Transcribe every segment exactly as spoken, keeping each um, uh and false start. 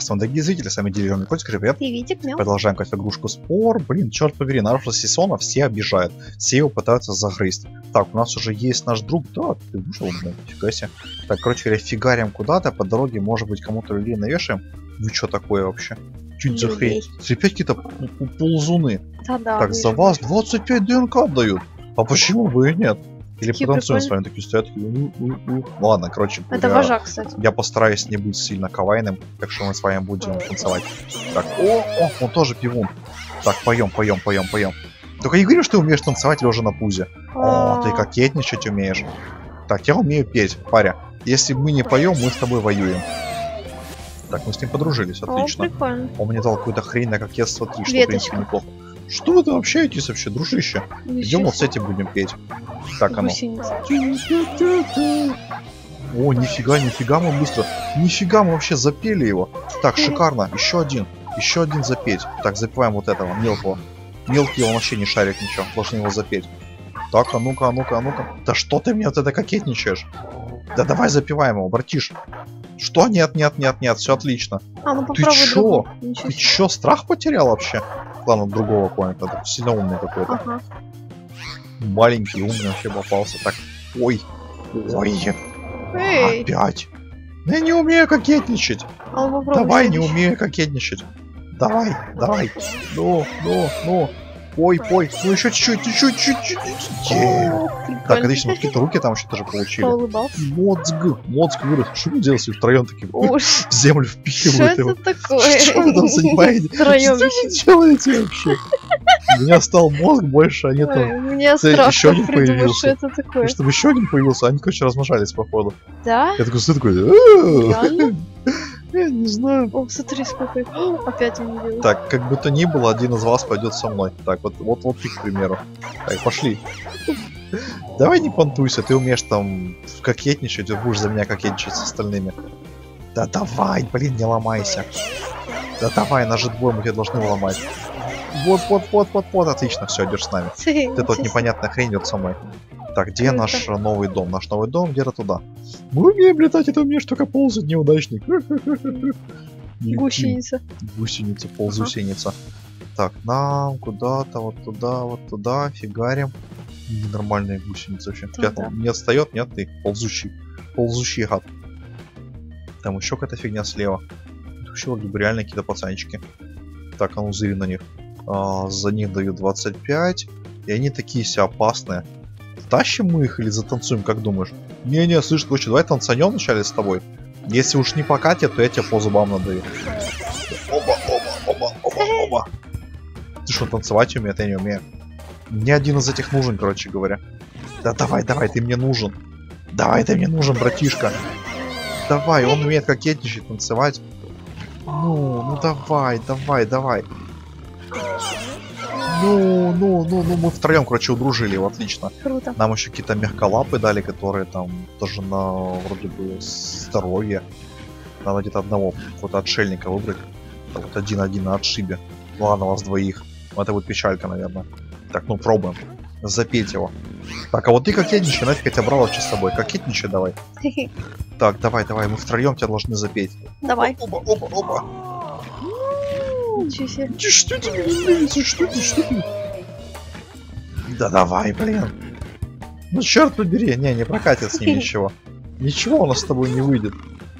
Приветствую, дорогие зрители, с вами Деревянный Котик, привет. Приветик, мяу. Продолжаем какую-то игрушку спор. Блин, черт побери, на прошлого сезона все обижают, все его пытаются загрызть. Так, у нас уже есть наш друг, да, ты вышел, блин, нифига себе. Так, короче говоря, фигарим куда-то, по дороге, может быть, кому-то людей навешаем. Ну что такое вообще? Чуть за хрень. Опять какие-то ползуны. Да, да, так, за вас двадцать пять ДНК отдают. А почему бы и нет? Или потанцуем с вами, такие стоят. Ладно, короче, это я, вожак, кстати. Я постараюсь не быть сильно кавайным, так что мы с вами будем танцевать. Так, о, о, он тоже пивун. Так, поем, поем, поем, поем. Только не говори, что ты умеешь танцевать лежа на пузе. О, ты кокетничать умеешь. Так, я умею петь, паря. Если мы не поем, мы с тобой воюем. Так, мы с ним подружились, отлично. О, прикольно. Он мне дал какую-то хрень на кокетство три, что в принципе неплохо. Что вы там общаетесь вообще, дружище? Идем вот с этим будем петь. Так оно. О, нифига, нифига мы быстро. Нифига мы вообще запели его. Так, шикарно. Еще один. Еще один запеть. Так, запиваем вот этого, мелкого. Мелкий, он вообще не шарит ничего. Должны его запеть. Так, а ну-ка, а ну-ка, а ну-ка. Да что ты мне вот это кокетничаешь? Да давай запиваем его, братиш. Что? Нет, нет, нет, нет, все отлично. А, ну ты чё? Ты чё, страх потерял вообще? Ладно, другого какого-то, сильно умный какой-то. Ага. Маленький, умный вообще попался. Так, ой, ой, эй. Опять. Я не умею кокетничать. А давай, не умею кокетничать. Давай, давай. Ну, ну, ну. Ой, пой, ну еще чуть-чуть, чуть-чуть, чуть-чуть. Так, отлично, какие-то руки там еще тоже получили. Мозг, мозг вырос. Что мы делаем, если втроем такие в землю впихивают его? Что это такое? Что вы там занимаетесь? Что вы делаете вообще? У меня стал мозг больше, а нету. У меня еще один появился. И чтобы еще один появился, они, короче, размножались, походу. Да? Я такой, что такое? Я не знаю. О, смотри, сколько их. Опять он не делает. Так, как бы то ни было, один из вас пойдет со мной. Так, вот, вот, вот ты, к примеру. Так, пошли. Давай не понтуйся, ты умеешь там кокетничать, ты будешь за меня кокетничать с остальными. Да давай, блин, не ломайся. Да давай, наш же двое, мы тебя должны ломать. Вот, вот, вот, вот, вот, отлично, все, идешь с нами. Ты тут непонятная хрень идет со мной. Так, где это наш новый дом? Наш новый дом где-то туда. Мы умеем летать, это умеешь только ползать, неудачник. Гусеница. Гусеница, ползусеница. Так, нам куда-то, вот туда, вот туда, фигарим. Ненормальная гусеница вообще. Не отстает, нет, ты ползущий. Ползущий гад. Там еще какая-то фигня слева. Еще вроде бы реально какие-то пацанчики. Так, а ну зыри на них. За них дают двадцать пять. И они такие все опасные. Тащим мы их или затанцуем, как думаешь? Не-не, слышь, короче, давай танцанем вначале с тобой. Если уж не покатит, то я тебе по зубам надаю. Оба, оба, оба, оба, оба. Ты что, танцевать умеет? Я не умею. Мне один из этих нужен, короче говоря. Да давай, давай, ты мне нужен. Давай, ты мне нужен, братишка. Давай, он умеет кокетничать, танцевать. Ну, ну давай, давай, давай. Ну, ну, ну, ну, мы втроем, короче, удружили его, отлично. Круто. Нам еще какие-то мягколапы дали, которые там тоже на, вроде бы, здоровье. Надо где-то одного, какого-то отшельника выбрать. Вот один-один на отшибе. Ладно, вас двоих. Это будет печалька, наверное. Так, ну, пробуем. Запеть его. Так, а вот ты кокетничай, нафиг я тебя брал вообще с собой. Кокетничай давай. Так, давай, давай, мы втроем тебя должны запеть. Давай. Опа, опа, опа. Что ты, что ты, что ты? Да давай, блин. Ну черт побери, не, не прокатит с ним ничего. Ничего у нас с тобой не выйдет.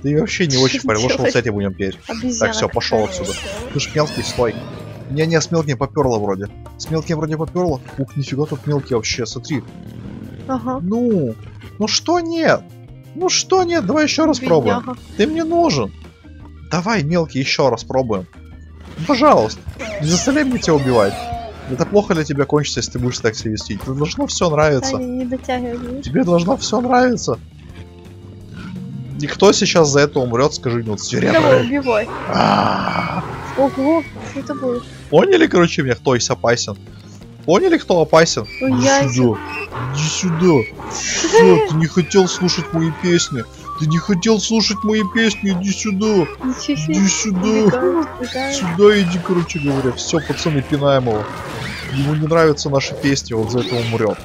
Ты вообще не очень парень, вот с этим будем петь. Так, все, пошел отсюда. Ты ж мелкий, стой. Не-не, с мелким поперло вроде. С мелким вроде поперло. Ух, нифига тут мелкий вообще, смотри. Ага. Ну, ну что нет? Ну что нет? Давай еще раз пробуем. Ты мне нужен. Давай, мелкий, еще раз пробуем. Пожалуйста, не заставляй меня тебя убивать. Это плохо для тебя кончится, если ты будешь так себя вести. Тебе должно все нравиться. Не дотягивай. Тебе должно все нравиться. И кто сейчас за это умрет, скажи мне, вот серебряный. Убивай. Ого, что это было? Поняли, короче, меня, кто есть опасен? Поняли, кто опасен? Иди сюда. Иди сюда. Все, ты не хотел слушать мои песни. Ты не хотел слушать мои песни, иди сюда! Иди сюда! Сюда иди, короче говоря. Все, пацаны, пинаем его. Ему не нравятся наши песни, вот за это он умрет.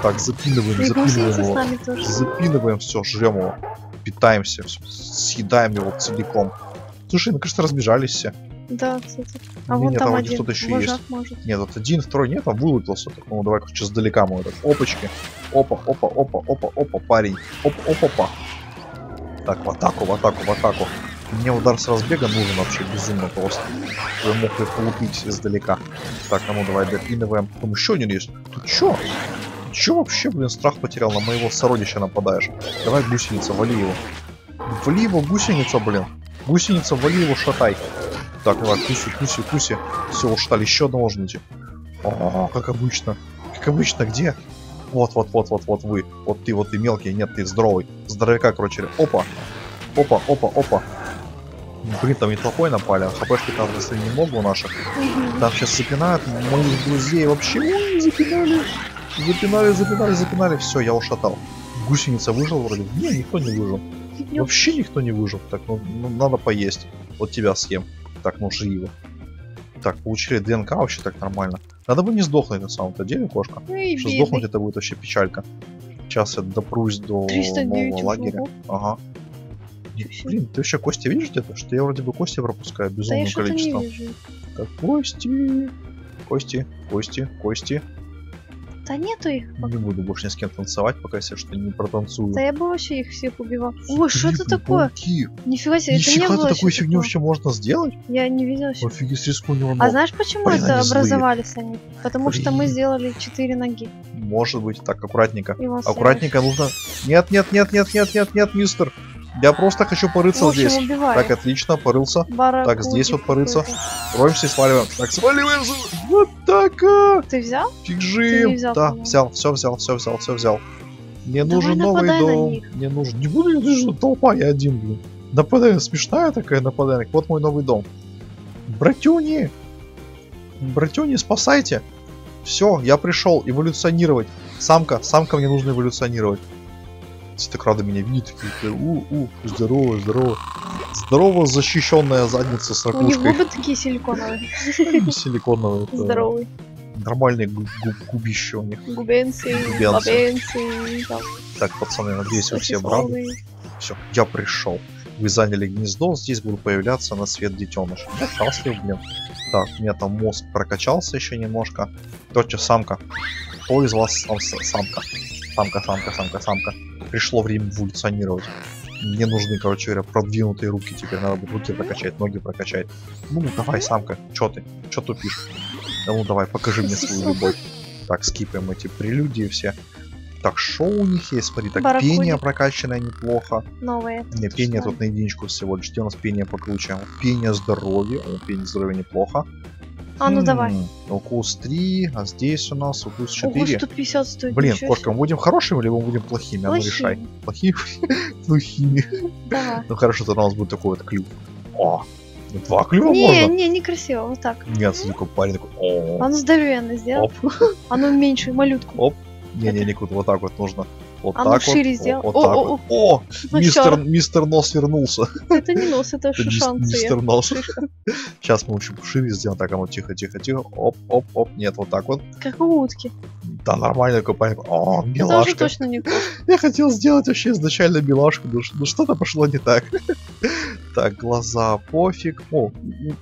Так, запинываем, запинываем его. Запинываем, все, жрем его. Питаемся, съедаем его целиком. Слушай, мне кажется, разбежались все. Да, кстати. А вон нет, там, там один кто-то еще есть. Может. Нет, вот один, второй нет, там вылупился. Так, ну давай-ка сейчас сдалека мы этот. Опачки. Опа, опа, опа, опа, опа, парень. Опа, опа, опа. Так, в атаку, в атаку, в атаку. Мне удар с разбега нужен вообще безумно просто. Я мог их лупить издалека. Так, а ну давай допинываем. Там еще один есть. Тут чё? Чё вообще, блин, страх потерял? На моего сородича нападаешь. Давай гусеница, вали его. Вали его, гусеница, блин. Гусеница, вали его, шатай. Так, давай, куси, куси, куси. Все, ушатали. Еще одного ждите. Ага, как обычно. Как обычно, где? Вот, вот, вот, вот, вот вы. Вот ты, вот ты мелкий. Нет, ты здоровый. Здоровяка, короче. Опа. Опа, опа, опа. Блин, там не толпой напали, а хпшки там если не много у наших. Там сейчас запинают моих друзей вообще. Ой, запинали. Запинали, запинали, запинали. Все, я ушатал. Гусеница выжил вроде. Не, никто не выжил. Вообще никто не выжил. Так, ну, ну надо поесть. Вот тебя съем. Так, ну живи его. Так, получили ДНК вообще так нормально. Надо бы не сдохнуть на самом-то деле, кошка. Эй, что сдохнуть это будет вообще печалька. Сейчас я допрусь до нового лагеря. Угу. Ага. Блин, ты вообще кости видишь где-то? Что я вроде бы кости пропускаю безумным да количеством. Так, кости, кости, кости, кости. Да нету их. Пока. Не буду больше ни с кем танцевать, пока я все что не протанцую. Да я бы вообще их всех убивал. О, что это такое? Пауки. Нифига себе, это не было. Такую фигню вообще можно сделать? Я не видела. Офигеть, риск у него. А знаешь почему это образовались они? Потому что мы сделали четыре ноги. Может быть, так, аккуратненько. Аккуратненько нужно... Нет, нет, нет, нет, нет, нет, нет, мистер. Я просто хочу порыться здесь. Убиваю. Так, отлично, порылся. Баракуди так, здесь вот порыться. Роемся и сваливаем. Так, сваливаем. Вот так. Ты взял? Фиг жив. Взял, да, по-моему. Взял, все взял, все взял, все взял. Мне давай нужен новый дом. Мне нужен. Не буду, я вижу толпа, я один, блин. Нападай, смешная такая нападай. Вот мой новый дом. Братюни. Братюни, спасайте. Все, я пришел эволюционировать. Самка, самка мне нужно эволюционировать. Так рада меня видит, такие, у-у, здорово, здорово. Здорово, защищенная задница с ракушкой. У них губы такие силиконовые. Силиконовые. Здоровые. Нормальные губища у них. Губенцы, губенцы. Так, пацаны, надеюсь, вы все брали. Все, я пришел. Вы заняли гнездо, здесь буду появляться на свет детеныш. Я счастлив, блин. Так, у меня там мозг прокачался еще немножко. Тотчас самка. Кто из вас самка? Самка, самка, самка, самка. Пришло время эволюционировать. Мне нужны, короче говоря, продвинутые руки. Теперь надо будет руки прокачать, ноги прокачать. Ну, ну давай, самка, чё ты? Чё тупишь? Да ну давай, покажи мне свою любовь. Так, скипаем эти прелюдии все. Так, шоу у них есть, смотри, так, баракуди. Пение прокачанное неплохо. Новое. Не, пение что? Тут на единичку всего лишь. Где у нас пение покруче? Пение здоровья. Пение здоровья неплохо. А ну давай. Укус три, а здесь у нас укус четыре. Укус сто пятьдесят стоит. Блин, кошка, мы будем хорошими или мы будем плохими? А ну решай. Плохими? Плохими. Ну хорошо, тогда у нас будет такой вот клюв. О, два клюва можно? Не, не, некрасиво, вот так. Нет, такой парень такой. А ну здоровенно сделал. А ну меньше, малютку. Оп. Не-не-не, вот так вот нужно. Вот а так ну, шире вот, сделал. Вот, вот о, так о, вот. О, о, мистер, мистер Нос вернулся. Это не нос, это шишанцы. Мистер Нос. Сейчас мы, в общем, шире сделаем. Так, оно тихо-тихо-тихо. Оп-оп-оп. Нет, вот так вот. Как у утки. Да, нормально, купальник. О, милашка. Это уже точно не кошка. Я хотел сделать вообще изначально милашку, но что-то пошло не так. Так, глаза пофиг. О,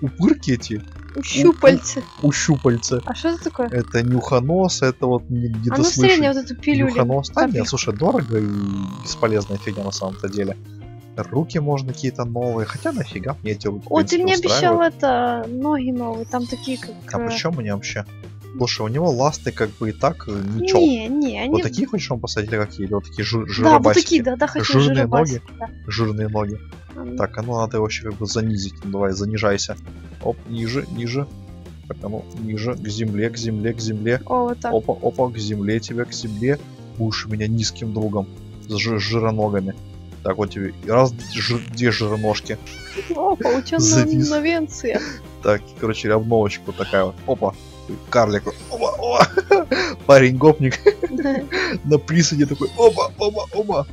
упырки эти. Ущупальцы. Ущупальцы. А что это такое? Это нюхонос, это вот не дослышишь. А ну средняя вот эту пилюлю. Нюхонос. А нет, слушай, дорого и бесполезная фигня на самом-то деле. Руки можно какие-то новые, хотя нафига мне эти вот. О, ты мне обещал это, ноги новые, там такие как... А причем мне вообще? Слушай, у него ласты как бы и так ничего. Не, не, они... Вот такие хочешь он посадить, какие? Или вот такие жиробасики? Да, вот такие, да, да, хочу жиробасики. Жирные ноги. Так, а ну надо его вообще как бы занизить. Ну, давай, занижайся. Оп, ниже, ниже. Так, а ну, ниже, к земле, к земле, к земле. О, вот так. Опа, опа, к земле тебе, к земле. Будешь у меня низким другом. С жир жироногами. Так, вот тебе. Раз, жир, где жироножки? О, полученная инновенция. Так, короче, обновочка вот такая вот. Опа. Карлик, опа, опа. Парень-гопник. На присаде такой, опа, опа, опа.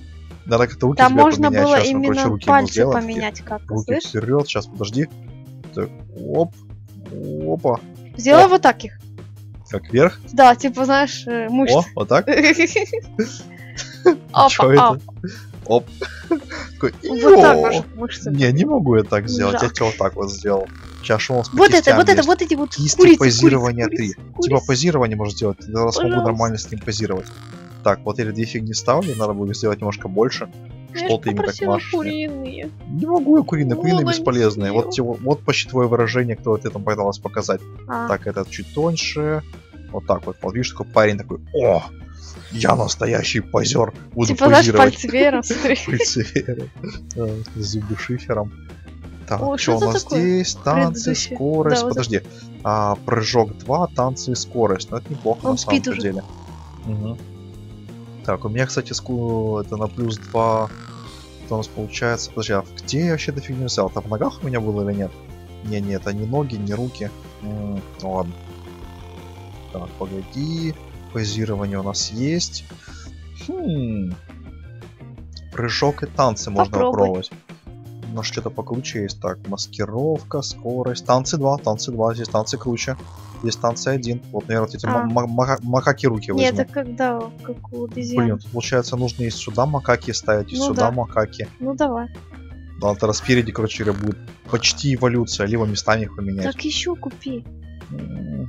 Надо как-то руки там можно поменять. Было сейчас, именно короче, руки пальцы поменять как-то, руки вперед, сейчас, подожди. Так, оп, опа. Сделай оп. Вот так их. Как вверх? Да, типа, знаешь, мышцы. О, вот так? Опа, оп. Оп. такой, вот так ваши мышцы. Не, не могу я так сделать. Я тебя вот так вот сделал. Чашу он с вот это, вот это, вот эти вот кисти позирования три. Типа позирование можешь сделать. Я раз могу нормально с ним позировать. Так, вот эти две фигни ставлю, надо будет сделать немножко больше. Что ты им так машешь? Куриные. Не могу я куриные, куриные бесполезные. Вот, вот почти твое выражение, кто ты там пыталась показать. А. Так, этот чуть тоньше. Вот так вот. Вот видишь, такой парень такой, о, я настоящий позер. Буду типа позировать. Типа наш пальцвером. Зубы шифером. Так, о, что, что у нас такое? Здесь? Танцы, предыдущие. Скорость. Да, вот подожди. А, прыжок два, танцы и скорость. Ну, это неплохо он на самом уже. Деле. Угу. Так, у меня, кстати, ску... это на плюс два. Что у нас получается? Подожди, а где я вообще до фигни взял? Там в ногах у меня было или нет? Не, не, это не ноги, не руки. М-м, ну ладно. Так, погоди. Позирование у нас есть. Хм. Прыжок и танцы можно попробовать. У нас что-то покруче есть. Так, маскировка, скорость. Танцы два, танцы два. Здесь танцы круче. Здесь танцы один. Вот, наверное, вот эти а. ма ма макаки руки возьму. Нет, это когда? Как у обезьян. Блин, получается, нужно и сюда макаки ставить, и ну сюда да. макаки. Ну давай. Да, тогда спереди, короче, будет почти эволюция. Либо местами их поменять. Так еще купи.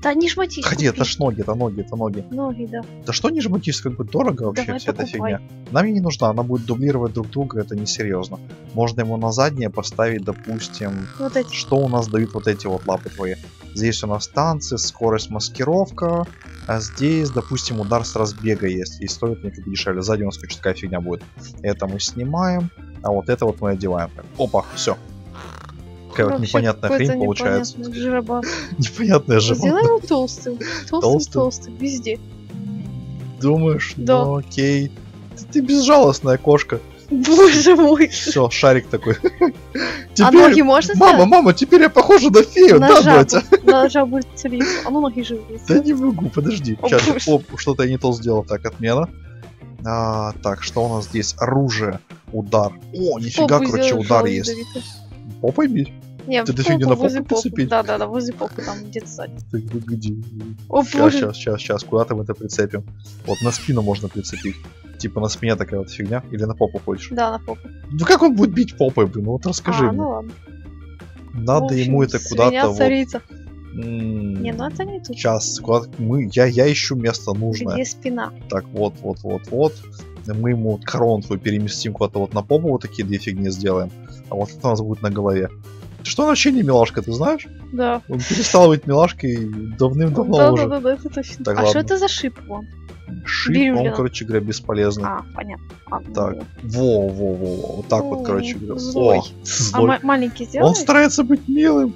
Да не жмотись. Ходи, это ж ноги, это ноги, это ноги. Ноги, да. Да что не жмотись, как бы дорого вообще давай вся покупай. Эта фигня. Нам ей не нужна, она будет дублировать друг друга, это несерьезно. Можно ему на заднее поставить, допустим, вот эти. Что у нас дают вот эти вот лапы твои. Здесь у нас танцы, скорость, маскировка, а здесь, допустим, удар с разбега есть, и стоит мне как бы дешевле. Сзади у нас какая-то такая фигня будет. Это мы снимаем, а вот это вот мы одеваем. Опа, все. Такая вот непонятная хрень получается. Непонятная жаба. Сделай его толстым. Толстым, толстым, везде. Думаешь? Да. Ну, окей. Ты, ты безжалостная кошка. Боже мой. Все, шарик такой. Теперь... А ноги можно сделать? Мама, мама, теперь я похожа на фею, на да, батя? На жабу целик. А ну ноги живые. Да не могу, подожди. О, сейчас, оп, что-то я не то сделал. Так, отмена. А, так, что у нас здесь? Оружие, удар. О, нифига, попу короче, удар есть. Давида. Попой бить? Нет, ты дофига на попу прицепить? Да, да, да, возле попы там где-то сзади. Ты где? О, сейчас, сейчас, сейчас, сейчас, куда там это прицепим? Вот на спину можно прицепить. Типа на спине такая вот фигня. Или на попу хочешь? Да, на попу. Ну как он будет бить попой, блин? Ну вот расскажи а, мне. Ну ладно. Надо общем, ему это куда-то вот... царица. М-м-м. Не, ну это не тут. Сейчас, куда-то мы... Я, я ищу место нужное. Где спина? Так, вот, вот, вот, вот. Мы ему корону твою переместим куда-то вот на попу, вот такие две фигни сделаем. А вот это у нас будет на голове. Что он вообще не милашка, ты знаешь? Да. Он перестал быть милашкой давным-давно да, уже. Да, да, да, это точно. Так, а ладно. Что это за шип вон? Шип, Бирюля. Он, короче говоря, бесполезный. А, понятно. А, так, во-во-во, вот так вот, короче говоря. Злой. Злой. А маленький сделай? Он старается быть милым.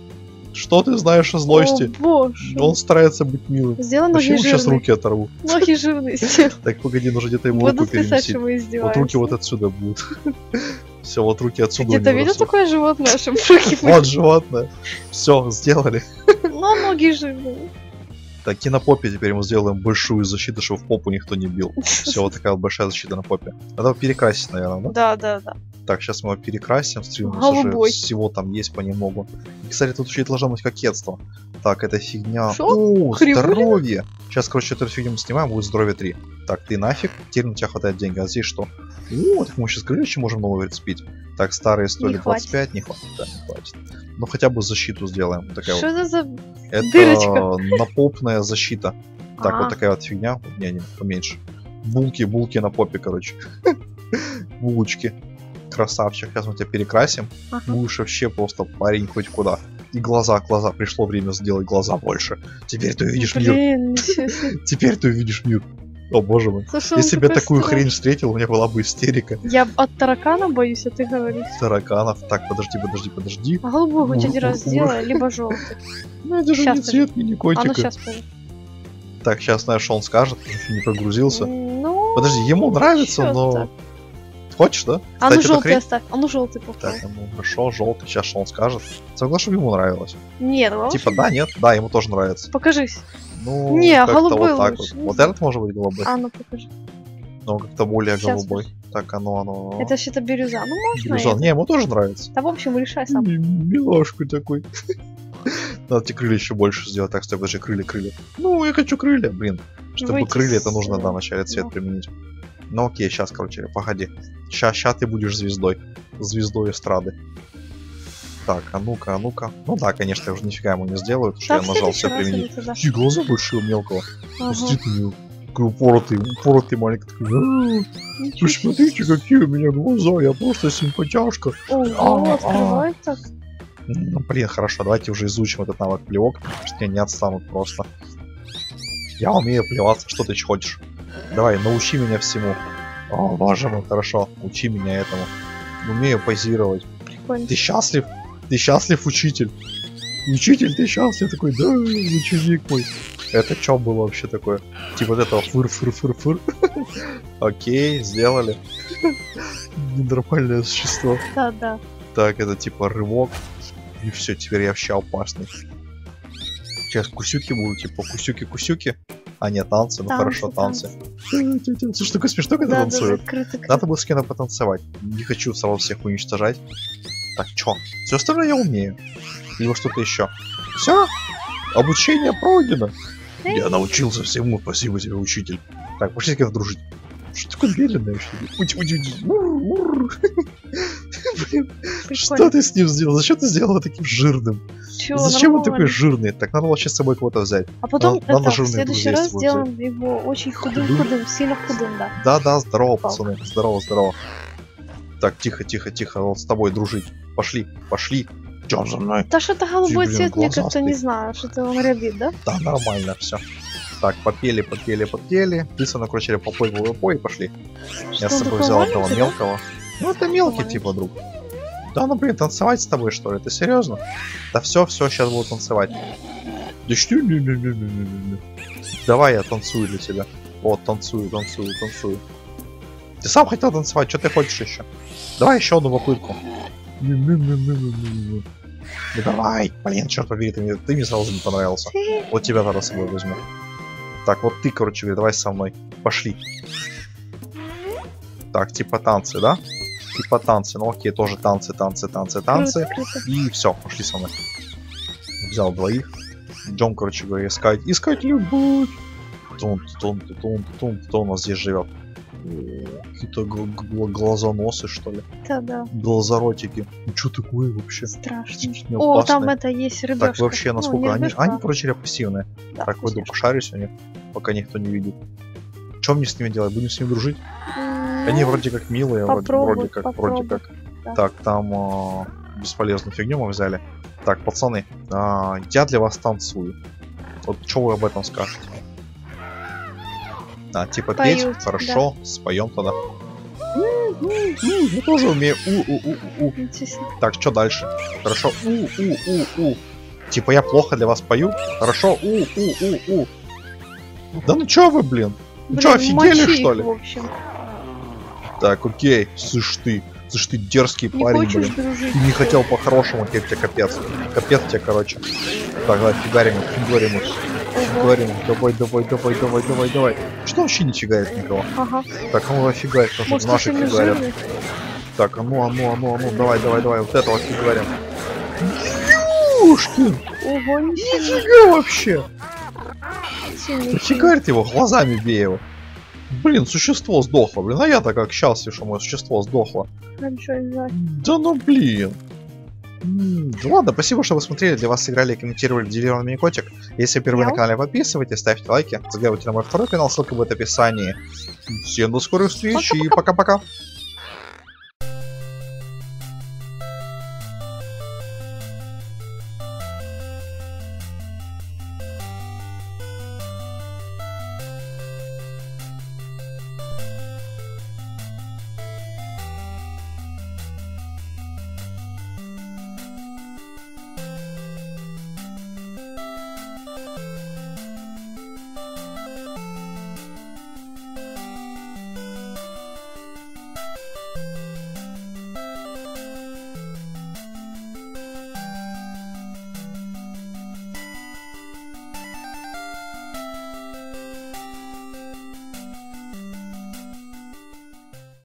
Что ты знаешь о злости? О, боже. Он старается быть милым. Сделай ноги жирные. Сейчас руки оторву. Ноги жирные сделай. Так, погоди, нужно где-то ему руку перенести. Вот руки вот отсюда будут. Все, вот руки отсюда. Где-то видел такое животное, чтобы руки... Вот животное. Все, сделали. Но ноги жирные. Так, и на попе теперь мы сделаем большую защиту, чтобы в попу никто не бил. Все, вот такая большая защита на попе. Надо его перекрасить, наверное, да? Да, да, да. Так, сейчас мы его перекрасим, стрим уже всего там есть понемногу. И, кстати, тут еще и должно быть кокетство. Так, это фигня. Шо? О, Кривуля? Здоровье! Сейчас, короче, эту фигню мы снимаем, будет здоровье три. Так, ты нафиг, теперь у тебя хватает денег, а здесь что? О, так мы сейчас крылечки можем новые рецепить. Так, старые стоили двадцать пять, не хватит, да, не хватит. Ну, хотя бы защиту сделаем. Такая что вот. Это за это дырочка? Напопная защита. Так, а -а. Вот такая вот фигня. Не, не, поменьше. Булки, булки на попе, короче. Булочки. Красавчик, сейчас мы тебя перекрасим. Ага. Будешь вообще просто парень хоть куда. И глаза, глаза. Пришло время сделать глаза больше. Теперь ты увидишь Блин, мир. Теперь ты увидишь мир. О боже мой. Слушай, если бы я такую страшный. Хрень встретил, у меня была бы истерика. Я от таракана боюсь, а ты говоришь. Тараканов. Так, подожди, подожди, подожди. А голубой хоть один раз сделай, либо желтый. Ну это же не цвет миникотика. Так, сейчас, знаешь, он скажет, не прогрузился. Подожди, ему нравится, но... Хочешь, да? А ну желтый оставь, а ну желтый повторяй. Так, ну хорошо, желтый, сейчас что он скажет. Согласен, чтобы ему нравилось. Нет, ну типа да, нет, да, ему тоже нравится. Покажись. Ну, не, голубой вот так лучше. Вот. Вот этот может быть голубой. А ну покажи. Ну как-то более сейчас голубой. Покажи. Так, оно, оно, оно. Это что-то бирюза, ну можно бирюза. Это? Не, ему тоже нравится. Да в общем, решай сам. Милашку такой. Надо тебе крылья еще больше сделать, так что даже крылья, крылья. Ну, я хочу крылья, блин. Чтобы крылья, это нужно, да, вначале цвет применить. Ну окей, сейчас, короче, погоди. Сейчас, сейчас ты будешь звездой. Звездой эстрады. Так, а ну-ка, а ну-ка. Ну да, конечно, я уже нифига ему не сделаю, потому что я нажал все применить. И глаза большие у мелкого. Пусти ты меня. Такой упоротый, упоротый маленький. Посмотрите, какие у меня глаза. Я просто симпатяшка. О, открывается. Ну, блин, хорошо, давайте уже изучим этот навык плевок, что не отстанут просто. Я умею плеваться, что ты хочешь. Давай, научи меня всему. О, важно, хорошо, учи меня этому. Умею позировать. Прикольно. Ты счастлив? Ты счастлив, учитель? Учитель, ты счастлив? Такой, да, ученик мой. Это что было вообще такое? Типа вот этого фыр-фыр-фыр-фыр. Окей, сделали. Ненормальное существо. Да-да. Так, это типа рывок. И все, теперь я вообще опасный. Сейчас кусюки будут, типа кусюки-кусюки. А нет, танцы, ну танцы, хорошо, танцы. Слушай, такой смешно, когда танцуют. Надо было с кем-то потанцевать. Не хочу сразу всех уничтожать. Так, чё? Все остальное я умею. Либо что-то еще. Все, обучение пройдено. Я научился всему, спасибо тебе, учитель. Так, пошли с кем-то дружить. Что такое медленное вообще? Что ты с ним сделал? Зачем ты сделал его таким жирным? Чё, зачем он такой жирный? Так надо вообще с собой кого-то взять. А потом надо, это, надо в следующий раз сделаем его очень худым-худым, сильно худым, да. Да-да, здорово, пацаны, здорово-здорово. Так, тихо-тихо-тихо, вот с тобой дружить. Пошли, пошли. Идём за мной. Да что-то голубой цвет, мне как-то не знаю, что-то он рябит, да? Да, нормально, все. Так, попели, попели, попели. Ты со мной, короче, попой, попой и пошли. Что, я с собой взял этого мелкого. Ну это мелкий маленький. Типа друг. Да ну блин, танцевать с тобой что ли? Ты серьезно? Да все, все, сейчас буду танцевать. Да что? Давай я танцую для тебя. Вот, танцую, танцую, танцую. Ты сам хотел танцевать, что ты хочешь еще? Давай еще одну попытку. Да давай, блин, черт побери, ты мне, ты мне сразу не понравился. Вот тебя надо с собой возьму. Так, вот ты, короче, давай со мной. Пошли. Так, типа танцы, да? Типа танцы. Ну окей, тоже танцы, танцы, танцы, танцы. И все, пошли со мной. Взял двоих. Идем, короче говоря, искать. Искать любовь. Тон, тон, тон, тон, кто у нас здесь живет? Какие-то глазоносы, что ли? Да, да. Глазоротики. Ну что такое вообще? Страшно. О, там это есть рыбешка. Так вообще, насколько ну, они... Они, короче, репрессивные. Да, так, пойду пошарюсь у них, пока никто не видит. Что мне с ними делать? Будем с ними дружить? Mm-hmm. Они вроде как милые, попробуй, вроде как, попробуй. Вроде как. Да. Так, там а, бесполезную фигню мы взяли. Так, пацаны, а, я для вас танцую. Вот что вы об этом скажете? А, типа пою, петь, хорошо, да. Споем тогда. Я тоже умею. У-у-у-у. Так, что дальше? Хорошо. У-у-у-у. Типа я плохо для вас пою. Хорошо. У-у-у-у. Да ну чё вы, блин? Ну чё, офигели, что ли? В общем. Так, окей. Слышь ты. Слышь ты, дерзкий не парень, блин. Дружить, ты не хотел по-хорошему, тебе капец. Капец тебе, короче. Так, давай, фигарим, фигарим. Говорим, давай, давай, давай, давай, давай, давай. Что вообще не фигает никого? Ага. Так, ну офигает, потому что наши фигарят. Так, а ну, а ну, а ну, а ну, давай, давай, давай, вот этого фигарим. Юшкин! Ого, нифига вообще! Фигарит его, глазами бей его. Блин, существо сдохло, блин, а я-то как счастлив, что мое существо сдохло. Да ну блин. Да ладно, спасибо, что вы смотрели, для вас играли и комментировали, делили миникотик. Если вы первый на канале, подписывайтесь, ставьте лайки, заглядывайте на мой второй канал, ссылка будет в описании. Всем до скорой встречи и пока-пока.